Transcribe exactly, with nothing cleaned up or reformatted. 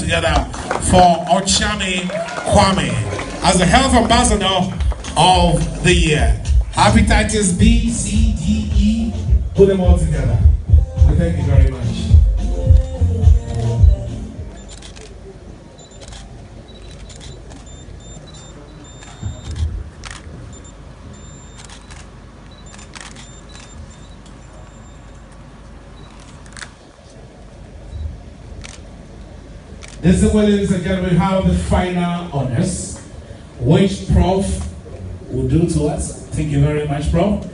hands together for Ochami Kwame as the health ambassador of the year. Hepatitis B, C, D, E. Put them all together. Thank you very much. This is where, ladies and gentlemen, we have the final honors, which Prof will do to us. Thank you very much, Prof